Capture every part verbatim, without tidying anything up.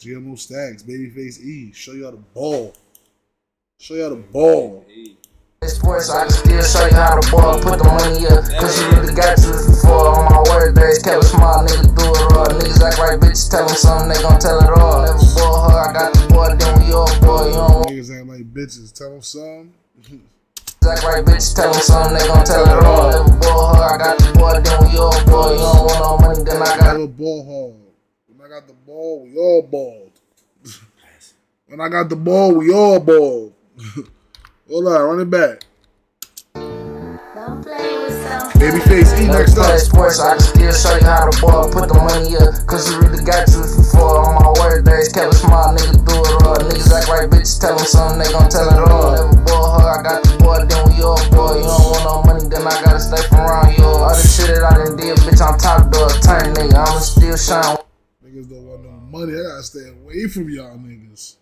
G M O Stax, Babyfxce E. Show y'all the ball. Show y'all the ball. Sports, I can still show you how to ball. Put the money up, cause you really got to before. On my word, days kept small, niggas do it raw. Niggas act like bitches, tell them something, they gon' tell it all. Never ball her, I got the boy, then we all boy. You don't want niggas act like bitches, tell them something. Niggas act like bitches, tell them something, they gon' tell it all. Never ball her, I got the boy, then we all boy. You don't want no money, then I got the ball hard. When I got the ball, we all balled. When I got the ball, we all balled. Hold on, run it back. Don't play with something. Babyfxce E next up. Sports, I can still show you how to ball. Put the money up, cause you really got you before. On my word, days kept small, niggas do it raw. Niggas act like bitches, tell them something, they gon' tell it all. Never ball her, I got the boy, then we all boy. You don't want no money, then I gotta stay from around you. All the shit that I done did, bitch, I'm top dog, turn nigga. I'ma still shine. Niggas don't want no money, I gotta stay away from y'all niggas.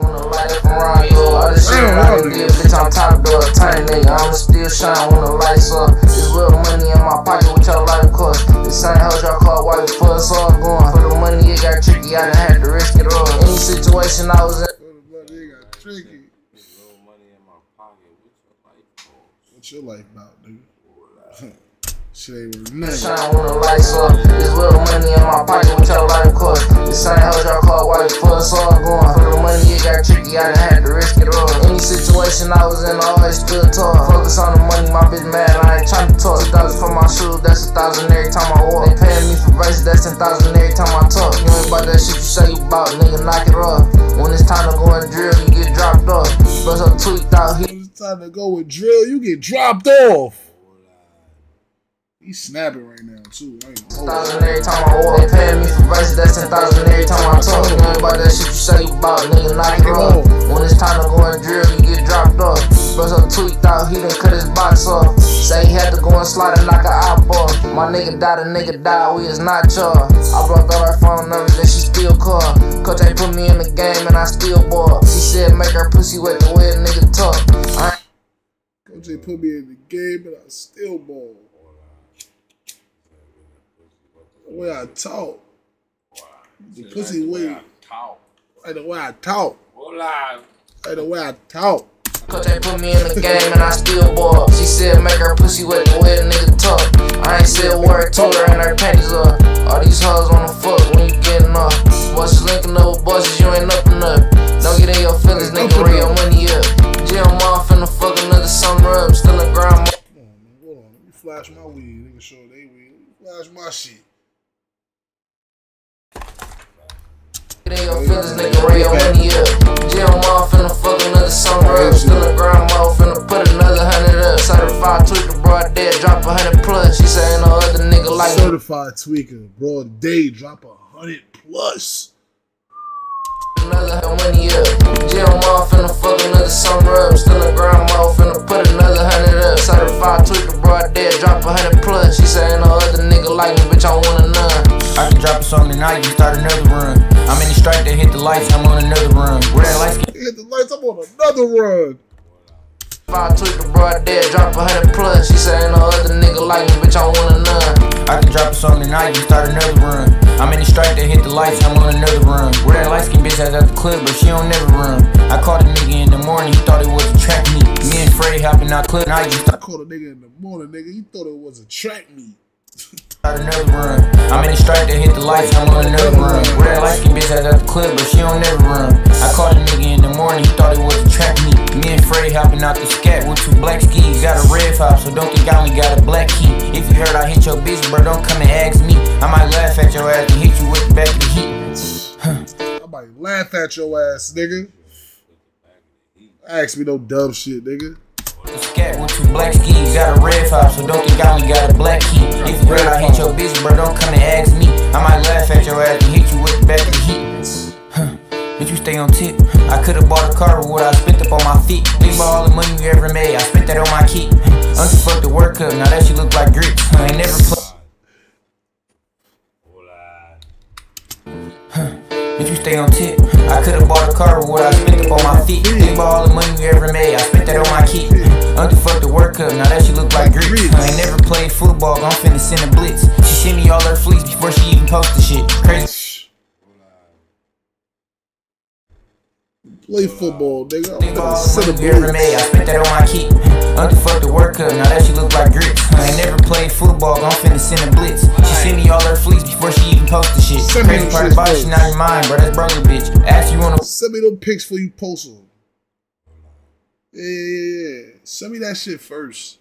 Around you, all the shit I done did, bitch, I'm top dog, tight nigga. I'ma still shine when the lights up. This real money in my pocket with your life cost. This ain't how y'all call white before it's all gone. For the money it got tricky, I done had to risk it all. Any situation I was in. For the money it got tricky. This real money in my pocket with your life cost. What's your life about, nigga? Shit ain't worth nothing. Shine when the lights up. This real money in my pocket with your life cost. This ain't how y'all call white before it's all gone. For the money it got tricky, I done had to risk it all. Any situation I was in, I always stood tall. Focus on the money, my bitch mad, I ain't tryna talk. Two thousand for my shoes, that's a thousand every time I walk. They paying me for braces, that's ten thousand every time I talk. You ain't about that shit you say you bout, nigga, knock it off. When it's time to go and drill, you get dropped off. Bust up tweaked out here. When it's time to go and drill, you get dropped off. He's snapping right now too. ten thousand every time I walk. They paying me for braces, that's ten thousand every time I talk. You ain't about that shit you say you bout, nigga, knock it off. When it's time to go and drill, you get dropped off. Bust up tweaked out, he done cut his box off. Say he had to go and slide and knock an eyeball. My nigga died, a nigga died, we is not y'all. I blocked all her phone numbers and she still called. Cause they put me in the game and I still ball. She said make her pussy wet the way a nigga talk. Cause they put me in the game and I still ball. The way I talk. Wow. The shit, pussy like the way, way I talk. Like the way I talk. Hola. Like the way I talk. Cause they put me in the game and I still ball. She said make her pussy wet the way a nigga talk. I ain't said a word, told her and her panties up. All these hoes wanna fuck when you getting off. Bosses linking up with bosses, you ain't up and up. Don't get in your feelings, nigga, real money up. Jim off in the fuck another summer up. Still a grandma. Hold on, hold on. Let me flash my weed. Nigga, show they weed. Let me flash my shit. Get in your feelings, nigga, real money up. Jim off in the fuck another summer up. Still a grandma, finna put another hundred up. Certified tweaker, broad day, drop a hundred plus. She said ain't no other nigga like me. Certified tweaker, broad day, drop a hundred plus. Another hundred money up. Jim off in the fuck another summer up. Still a grandma, finna put another hundred up. Certified tweaker, broad day, drop a hundred plus. She said ain't no other nigga like me, bitch, I want a none. I can drop a song tonight, you start another run. I'm in the strike, they hit the lights, I'm on another run. Where that lights get hit the lights, I'm on another run. If I tweak a broad dead, drop a hundred plus. She said ain't no other nigga like me, bitch, I want none. I can drop a song tonight, you start another run. I'm in the strike, they hit the lights, I'm on another run. Where that light skin bitch has at the club, but she don't never run. I called a nigga in the morning, he thought it was a track meet. Me and Freddie hopping out club, and I just I called a nigga in the morning, nigga, he thought it was a track meet. Another run. I'm in the strike that hit the lights, I'm on another run. Where that light skin bitch has at the club, but she don't never run. I called a nigga in the morning, he thought it was a track meet. Me and Freddie hopping out the scat with two black skis. Got a red top, so don't think I only got a black key. If you heard I hit your bitch, bro, don't come and ask me. I might laugh at your ass and hit you with the back of the heat. I might laugh at your ass, nigga. Ask me no dumb shit, nigga. Scat with two black skis, got a red top, so don't think I only got a black key. If you heard I hit your bitch, bro, don't come and ask me. I might laugh at your ass and hit you with the back of the heat. Huh. But you stay on tip. I could've bought a car with what I spent up on my feet. Think about all the money you ever made, I spent that on my keep. Uncle fucked the World Cup, now that she look like grits. I ain't never played. But you stay on tip. I could've bought a car with what I spent up on my feet. Think about all the money you ever made, I spent that on my keep. Uncle fucked the World Cup, now that she look like grits. I ain't never played football, I'm finna send a blitz. She sent me all her fleets before she even posted shit. Crazy. Play football, nigga. I'm gonna set a break. I spent that on my keep. Underfucked the World Cup, now that she look like grits. I ain't never played football, I'm finna send a blitz. She sent me all her fleets before she even posted shit. Crazy part about it, she not in mine, bro. That's brother, bitch. Ask you wanna send me them pics for you post them. Yeah, yeah, yeah. Send me that shit first.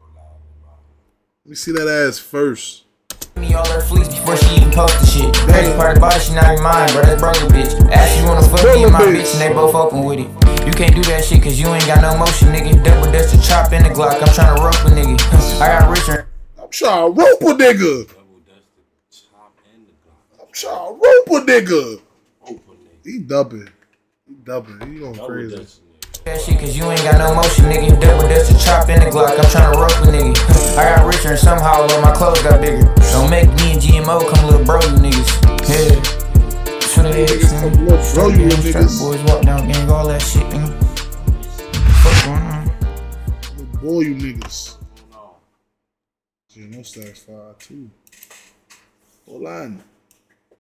Let me see that ass first. Me all her fleets before she even posted shit. Crazy part about it, she not in mine, bro. That's brother, bitch. Ask you wanna fuck me and my bitch, and they both open with it. You can't do that shit cause you ain't got no motion, nigga. Double dust your chop in the Glock. I'm trying to rope a nigga. I got richer. I'm trying to rope a nigga. I'm trying to rope a nigga. He dubbing. He dubbing. He going crazy. That shit cause you ain't got no motion, nigga. Double dust your chop in the Glock. I'm trying to rope a nigga. I got richer and somehow all my clothes got bigger. Don't make me and G M O come little bro, you niggas. Yeah. Niggas bro, you niggas. Boys walk down gang, all that shit, nigga. What's going on? Good boy, you niggas. G M O Stax five two. Hold on.